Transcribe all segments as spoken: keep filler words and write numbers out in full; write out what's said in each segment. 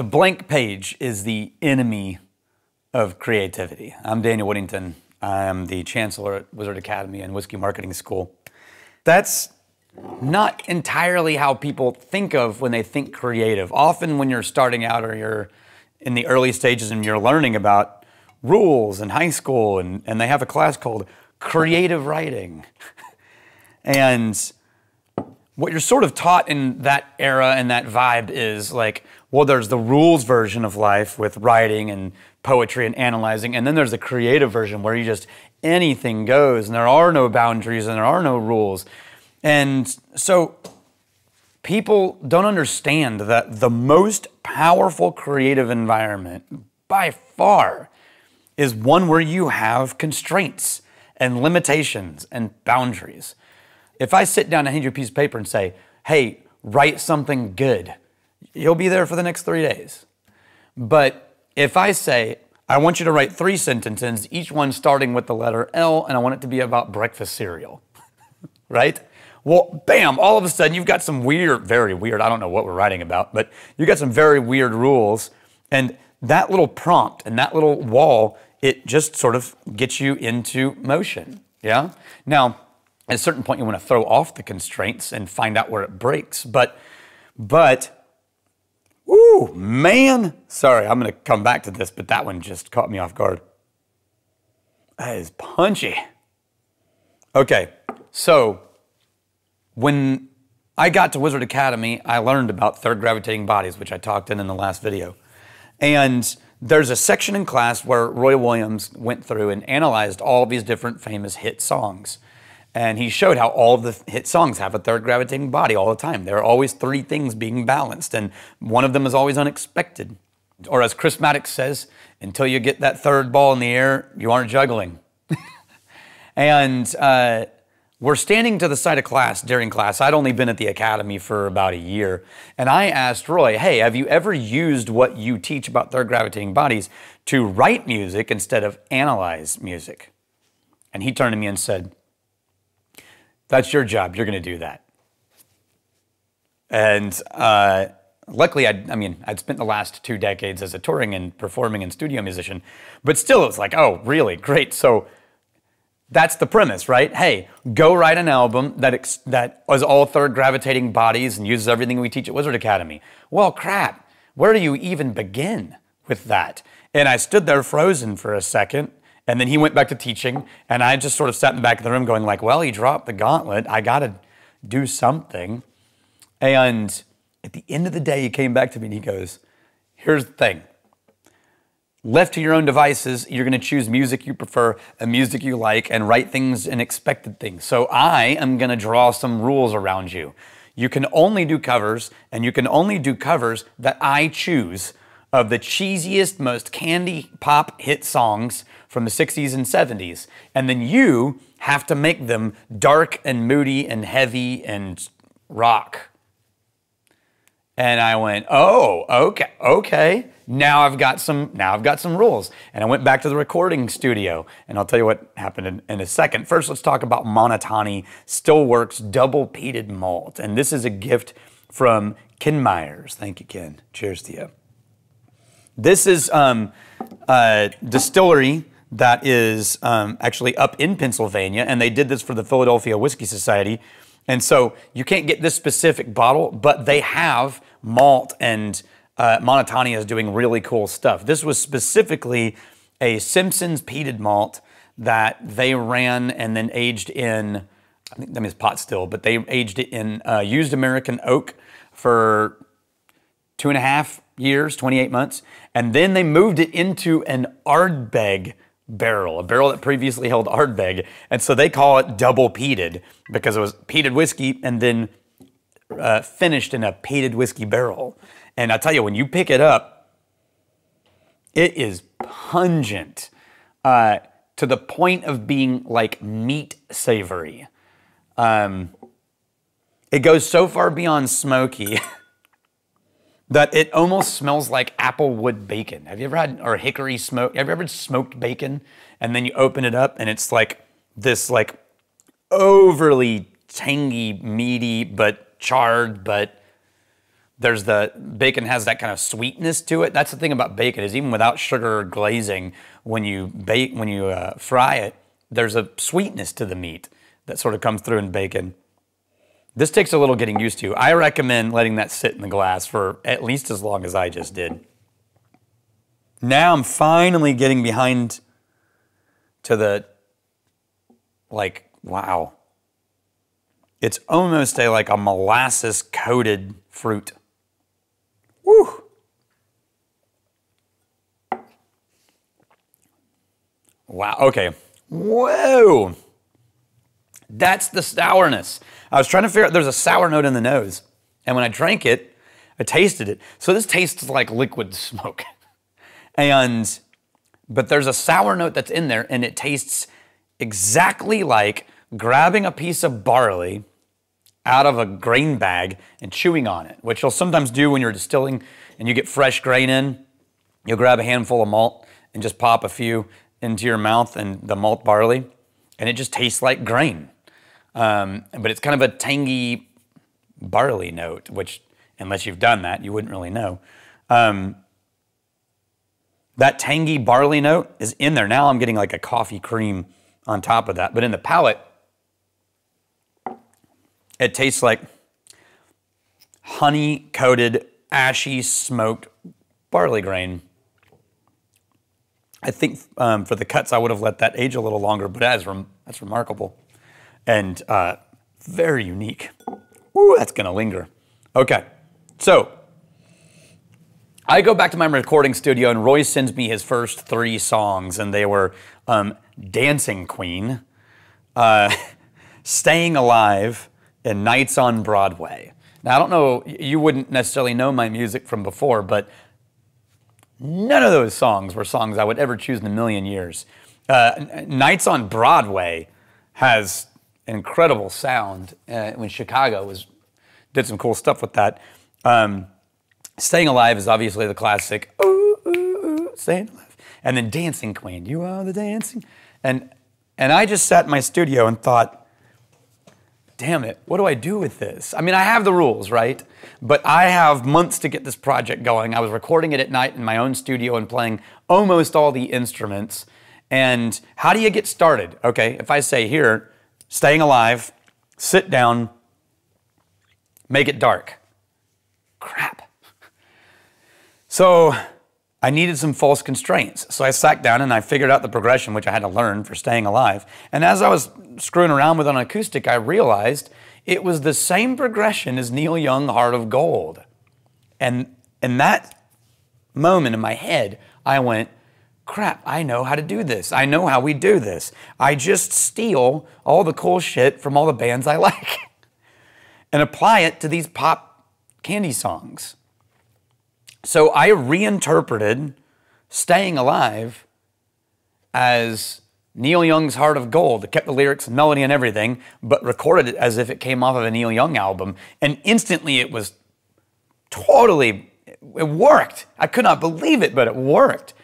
The blank page is the enemy of creativity. I'm Daniel Whittington. I'm the chancellor at Wizard Academy and Whiskey Marketing School. That's not entirely how people think of when they think creative. Often when you're starting out or you're in the early stages and you're learning about rules in high school and, and they have a class called creative writing. And what you're sort of taught in that era and that vibe is like, well, there's the rules version of life with writing and poetry and analyzing, and then there's the creative version where you just, anything goes and there are no boundaries and there are no rules. And so people don't understand that the most powerful creative environment by far is one where you have constraints and limitations and boundaries. If I sit down and hand you a piece of paper and say, hey, write something good, you'll be there for the next three days. But if I say, I want you to write three sentences, each one starting with the letter L, and I want it to be about breakfast cereal, right? Well, bam, all of a sudden you've got some weird, very weird, I don't know what we're writing about, but you've got some very weird rules. And that little prompt and that little wall, it just sort of gets you into motion, yeah? Now, at a certain point, you want to throw off the constraints and find out where it breaks, but, but, ooh, man, sorry, I'm gonna come back to this, but that one just caught me off guard. That is punchy. Okay, so when I got to Wizard Academy, I learned about third gravitating bodies, which I talked in in the last video. And there's a section in class where Roy Williams went through and analyzed all these different famous hit songs. And he showed how all the hit songs have a third gravitating body all the time. There are always three things being balanced, and one of them is always unexpected. Or as Chris Maddox says, until you get that third ball in the air, you aren't juggling. And uh, we're standing to the side of class during class. I'd only been at the academy for about a year. And I asked Roy, hey, have you ever used what you teach about third gravitating bodies to write music instead of analyze music? And he turned to me and said, that's your job, you're gonna do that. And uh, luckily, I'd, I mean, I'd spent the last two decades as a touring and performing and studio musician, but still it was like, oh, really, great. So that's the premise, right? Hey, go write an album that, ex that is all third gravitating bodies and uses everything we teach at Wizard Academy. Well, crap, where do you even begin with that? And I stood there frozen for a second. And then he went back to teaching, and I just sort of sat in the back of the room going like, well, he dropped the gauntlet. I got to do something. And at the end of the day, he came back to me and he goes, here's the thing. Left to your own devices, you're going to choose music you prefer and music you like and write things and expected things. So I am going to draw some rules around you. You can only do covers, and you can only do covers that I choose of the cheesiest, most candy pop hit songs from the sixties and seventies. And then you have to make them dark and moody and heavy and rock. And I went, oh, okay, okay. Now I've got some, now I've got some rules. And I went back to the recording studio, and I'll tell you what happened in, in a second. First, let's talk about Manatawny Still Works Double Peated Malt. And this is a gift from Ken Myers. Thank you, Ken. Cheers to you. This is um, a distillery that is um, actually up in Pennsylvania, and they did this for the Philadelphia Whiskey Society. And so you can't get this specific bottle, but they have malt, and uh, Manatawny is doing really cool stuff. This was specifically a Simpsons peated malt that they ran and then aged in, I think that means pot still, but they aged it in uh, used American oak for two and a half years, twenty-eight months, and then they moved it into an Ardbeg barrel, a barrel that previously held Ardbeg, and so they call it double peated because it was peated whiskey and then uh, finished in a peated whiskey barrel. And I tell you, when you pick it up, it is pungent uh, to the point of being like meat savory. Um, it goes so far beyond smoky that it almost smells like applewood bacon. Have you ever had, or hickory smoke? Have you ever had smoked bacon? And then you open it up and it's like this like overly tangy, meaty, but charred, but there's the bacon has that kind of sweetness to it. That's the thing about bacon, is even without sugar or glazing, when you bake, when you uh, fry it, there's a sweetness to the meat that sort of comes through in bacon. This takes a little getting used to. I recommend letting that sit in the glass for at least as long as I just did. Now I'm finally getting behind to the, like, wow. It's almost a, like a molasses-coated fruit. Woo! Wow, okay. Whoa! That's the sourness. I was trying to figure out, there's a sour note in the nose. And when I drank it, I tasted it. So this tastes like liquid smoke. And, but there's a sour note that's in there, and it tastes exactly like grabbing a piece of barley out of a grain bag and chewing on it, which you'll sometimes do when you're distilling and you get fresh grain in. You'll grab a handful of malt and just pop a few into your mouth and the malt barley, and it just tastes like grain. Um, but it's kind of a tangy barley note, which, unless you've done that, you wouldn't really know. Um, that tangy barley note is in there. Now I'm getting like a coffee cream on top of that. But in the palate, it tastes like honey-coated, ashy, smoked barley grain. I think um, for the cuts, I would have let that age a little longer, but that's, rem that's remarkable. And uh, very unique. Ooh, that's gonna linger. Okay, so I go back to my recording studio and Roy sends me his first three songs, and they were um, Dancing Queen, uh, Staying Alive, and Nights on Broadway. Now, I don't know, you wouldn't necessarily know my music from before, but none of those songs were songs I would ever choose in a million years. Uh, Nights on Broadway has incredible sound. Uh, when Chicago was, did some cool stuff with that. Um, Staying Alive is obviously the classic. Ooh, ooh, ooh, staying alive. And then Dancing Queen, you are the dancing. And, and I just sat in my studio and thought, damn it, what do I do with this? I mean, I have the rules, right? But I have months to get this project going. I was recording it at night in my own studio and playing almost all the instruments. And how do you get started? Okay, if I say here, Staying Alive, sit down, make it dark. Crap. So I needed some false constraints. So I sat down and I figured out the progression, which I had to learn for Staying Alive. And as I was screwing around with an acoustic, I realized it was the same progression as Neil Young, Heart of Gold. And in that moment in my head, I went, crap, I know how to do this. I know how we do this. I just steal all the cool shit from all the bands I like and apply it to these pop candy songs. So I reinterpreted Staying Alive as Neil Young's Heart of Gold. I kept the lyrics, melody, and everything, but recorded it as if it came off of a Neil Young album. And instantly it was totally, it worked. I could not believe it, but it worked.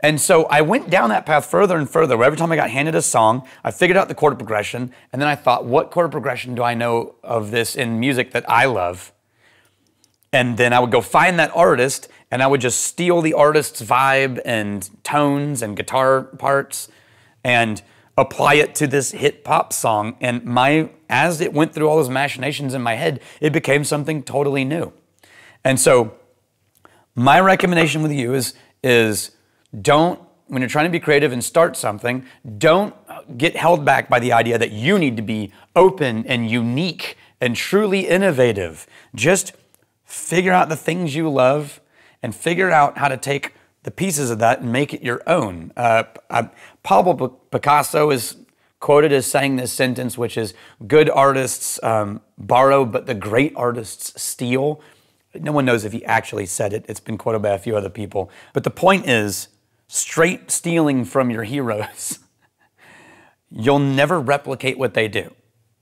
And so I went down that path further and further, where every time I got handed a song, I figured out the chord progression, and then I thought, what chord progression do I know of this in music that I love? And then I would go find that artist, and I would just steal the artist's vibe and tones and guitar parts and apply it to this hit pop song. And my, as it went through all those machinations in my head, it became something totally new. And so my recommendation with you is, is don't, when you're trying to be creative and start something, don't get held back by the idea that you need to be open and unique and truly innovative. Just figure out the things you love and figure out how to take the pieces of that and make it your own. Uh, I, Pablo Picasso is quoted as saying this sentence, which is, good artists um, borrow, but the great artists steal. No one knows if he actually said it. It's been quoted by a few other people. But the point is, straight stealing from your heroes. You'll never replicate what they do.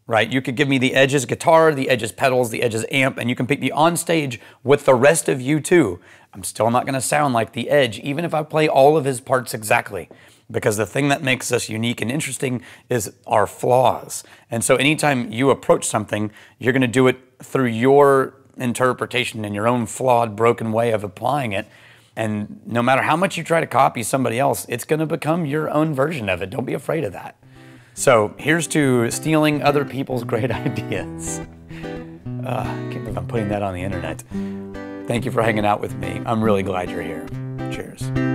Right? You could give me the Edge's guitar, the Edge's pedals, the Edge's amp, and you can pick me on stage with the rest of you too. I'm still not going to sound like the Edge, even if I play all of his parts exactly, because the thing that makes us unique and interesting is our flaws. And so anytime you approach something, you're going to do it through your interpretation and your own flawed, broken way of applying it. And no matter how much you try to copy somebody else, it's gonna become your own version of it. Don't be afraid of that. So here's to stealing other people's great ideas. Uh, I can't believe I'm putting that on the internet. Thank you for hanging out with me. I'm really glad you're here. Cheers.